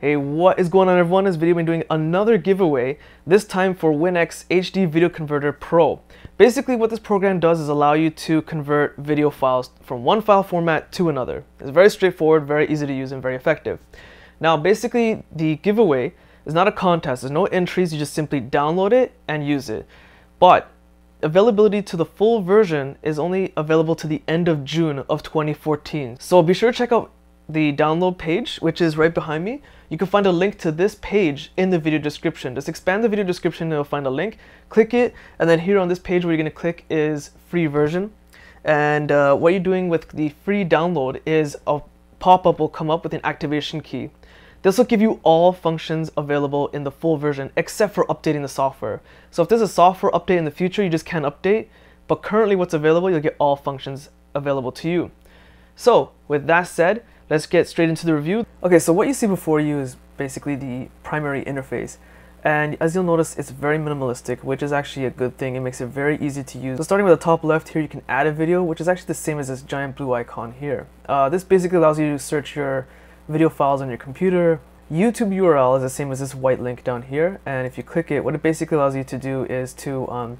Hey, what is going on, everyone? This video, I've been doing another giveaway, this time for WinX HD Video Converter Pro. Basically, what this program does is allow you to convert video files from one file format to another. It's very straightforward, very easy to use, and very effective. Now, basically, the giveaway is not a contest. There's no entries. You just simply download it and use it. But availability to the full version is only available to the end of June of 2014. So be sure to check out the download page, which is right behind me. You can find a link to this page in the video description. Just expand the video description and you'll find a link. Click it, and then here on this page where you're going to click is free version. And what you're doing with the free download is a pop-up will come up with an activation key. This will give you all functions available in the full version except for updating the software. So if there's a software update in the future, you just can't update, but currently what's available, you'll get all functions available to you. So with that said, let's get straight into the review. Okay, so what you see before you is basically the primary interface. And as you'll notice, it's very minimalistic, which is actually a good thing. It makes it very easy to use. So starting with the top left here, you can add a video, which is actually the same as this giant blue icon here. This basically allows you to search your video files on your computer. YouTube URL is the same as this white link down here. And if you click it, what it basically allows you to do is to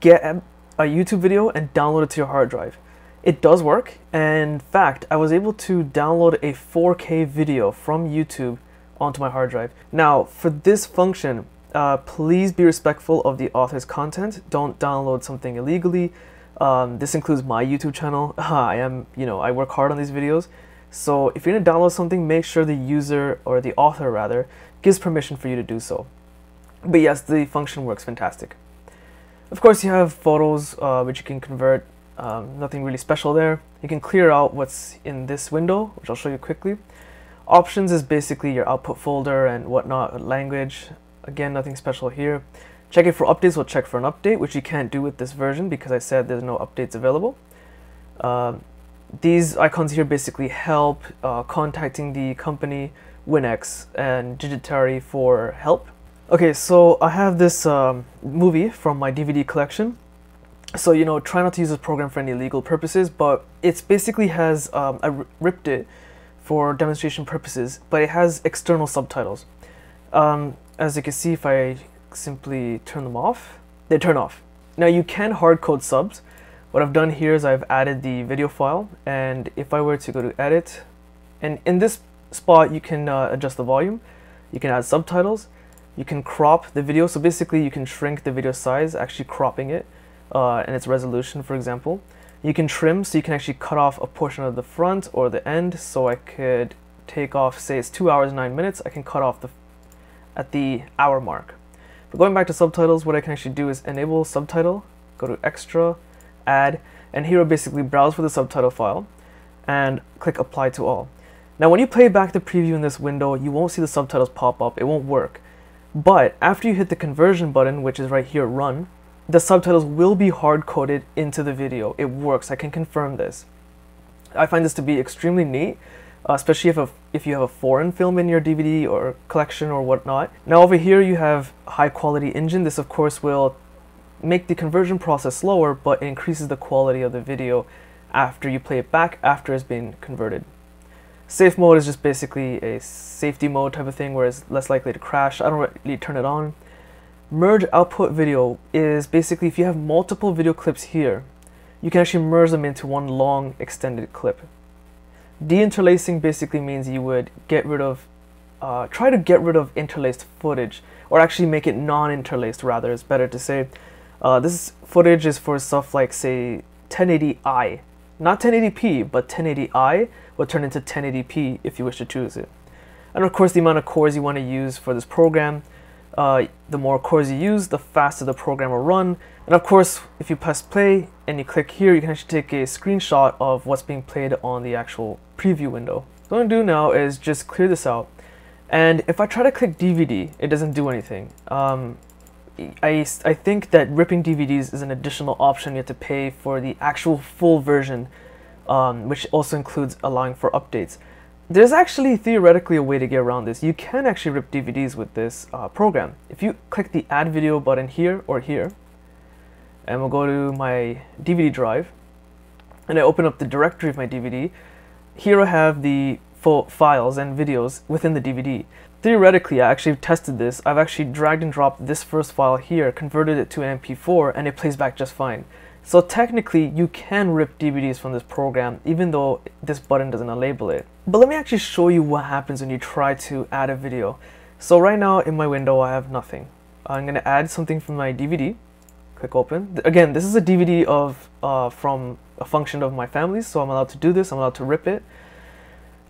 get a YouTube video and download it to your hard drive. It does work, and in fact, I was able to download a 4K video from YouTube onto my hard drive. Now, for this function, please be respectful of the author's content. Don't download something illegally. This includes my YouTube channel. I work hard on these videos. So if you're gonna download something, make sure the user, or the author rather, gives permission for you to do so. But yes, the function works fantastic. Of course, you have photos, which you can convert. Nothing really special there. You can clear out what's in this window, which I'll show you quickly. Options is basically your output folder and whatnot. Language, again, nothing special here. Check it for updates. We'll check for an update, which you can't do with this version because I said there's no updates available. These icons here basically help contacting the company WinX and Digitari for help. Okay, so I have this movie from my DVD collection. So, you know, try not to use this program for any legal purposes, but it basically has, I ripped it for demonstration purposes, but it has external subtitles. As you can see, if I simply turn them off, they turn off. Now, you can hard code subs. What I've done here is I've added the video file, and if I were to go to edit, and in this spot, you can adjust the volume, you can add subtitles, you can crop the video. So basically, you can shrink the video size, actually cropping it. And its resolution, for example. You can trim, so you can actually cut off a portion of the front or the end. So I could take off, say it's 2 hours and 9 minutes, I can cut off at the hour mark. But going back to subtitles, what I can actually do is enable subtitle, go to extra, add, and here I'll basically browse for the subtitle file and click apply to all. Now when you play back the preview in this window, you won't see the subtitles pop up, it won't work. But after you hit the conversion button, which is right here, run, the subtitles will be hard-coded into the video. It works, I can confirm this. I find this to be extremely neat, especially if you have a foreign film in your DVD or collection or whatnot. Now over here you have high-quality engine. This of course will make the conversion process slower, but it increases the quality of the video after you play it back, after it's been converted. Safe mode is just basically a safety mode type of thing where it's less likely to crash. I don't really turn it on. Merge output video is basically if you have multiple video clips here, you can actually merge them into one long extended clip. Deinterlacing basically means you would get rid of, try to get rid of interlaced footage, or actually make it non-interlaced rather, it's better to say. This footage is for stuff like, say, 1080i. Not 1080p, but 1080i will turn into 1080p if you wish to choose it. And of course the amount of cores you want to use for this program. The more cores you use, the faster the program will run. And of course, if you press play and you click here, you can actually take a screenshot of what's being played on the actual preview window. So what I'm going to do now is just clear this out. And if I try to click DVD, it doesn't do anything. I think that ripping DVDs is an additional option. You have to pay for the actual full version, which also includes allowing for updates. There's actually theoretically a way to get around this. You can actually rip DVDs with this program. If you click the add video button here or here, and we'll go to my DVD drive, and I open up the directory of my DVD, here I have the for files and videos within the DVD. Theoretically, I actually tested this. I've actually dragged and dropped this first file here, converted it to an MP4, and it plays back just fine. So technically, you can rip DVDs from this program, even though this button doesn't enable it. But let me actually show you what happens when you try to add a video. So right now in my window, I have nothing. I'm going to add something from my DVD. Click open. Again, this is a DVD of from a function of my family, so I'm allowed to do this. I'm allowed to rip it.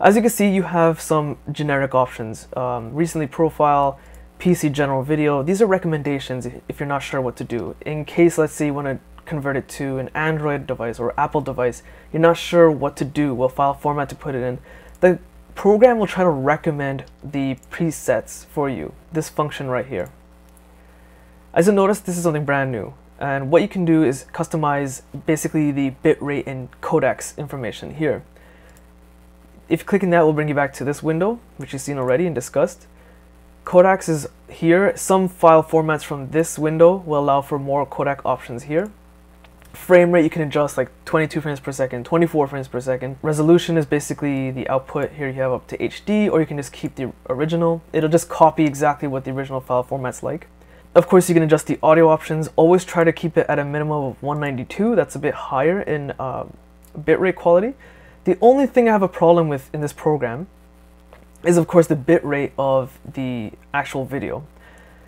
As you can see, you have some generic options. Recently profile, PC general video. These are recommendations if you're not sure what to do. In case, let's say, you want to convert it to an Android device or Apple device, you're not sure what to do, what file format to put it in. The program will try to recommend the presets for you, this function right here. As you'll notice, this is something brand new. And what you can do is customize basically the bitrate and codecs information here. If you click on that, will bring you back to this window, which you've seen already and discussed. Codecs is here. Some file formats from this window will allow for more codec options here. Frame rate, you can adjust like 22 frames per second, 24 frames per second. Resolution is basically the output. Here you have up to HD, or you can just keep the original. It'll just copy exactly what the original file format's like. Of course, you can adjust the audio options. Always try to keep it at a minimum of 192. That's a bit higher in bitrate quality. The only thing I have a problem with in this program is, of course, the bitrate of the actual video.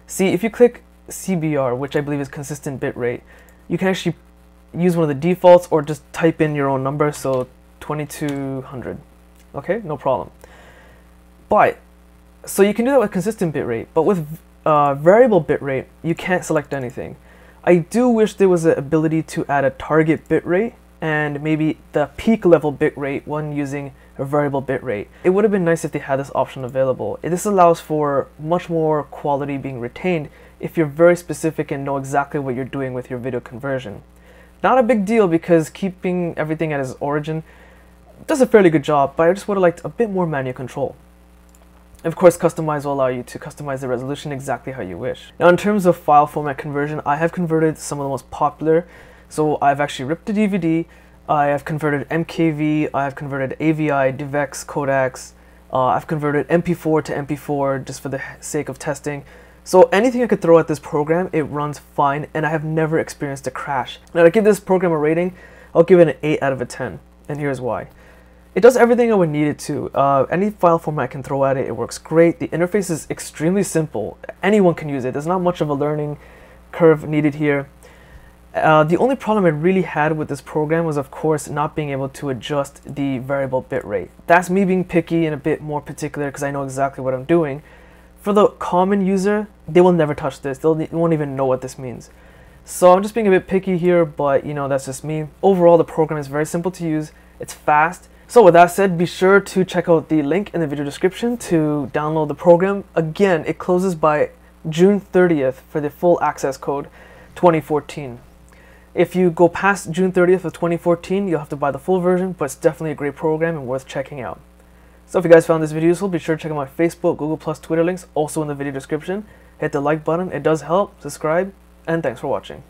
See, if you click CBR, which I believe is consistent bitrate, you can actually use one of the defaults or just type in your own number, so 2200. Okay, no problem. But, so you can do that with consistent bitrate, but with variable bitrate, you can't select anything. I do wish there was an ability to add a target bitrate and maybe the peak level bitrate when using a variable bitrate. It would have been nice if they had this option available. This allows for much more quality being retained if you're very specific and know exactly what you're doing with your video conversion. Not a big deal, because keeping everything at its origin does a fairly good job, but I just would have liked a bit more manual control. Of course, customize will allow you to customize the resolution exactly how you wish. Now, in terms of file format conversion, I have converted some of the most popular. So I've actually ripped a DVD, I have converted MKV, I have converted AVI, DivX, codecs, I've converted MP4 to MP4 just for the sake of testing. So anything I could throw at this program, it runs fine, and I have never experienced a crash. Now, to give this program a rating, I'll give it an 8 out of a 10, and here's why. It does everything I would need it to. Any file format I can throw at it, it works great. The interface is extremely simple. Anyone can use it. There's not much of a learning curve needed here. The only problem I really had with this program was, of course, not being able to adjust the variable bitrate. That's me being picky and a bit more particular because I know exactly what I'm doing. For the common user, they will never touch this. They won't even know what this means. So I'm just being a bit picky here, but you know, that's just me. Overall, the program is very simple to use. It's fast. So with that said, be sure to check out the link in the video description to download the program. Again, it closes by June 30th for the full access code 2014. If you go past June 30th of 2014, you'll have to buy the full version, but it's definitely a great program and worth checking out. So if you guys found this video useful, be sure to check out my Facebook, Google+, Twitter links, also in the video description. Hit the like button, it does help, subscribe, and thanks for watching.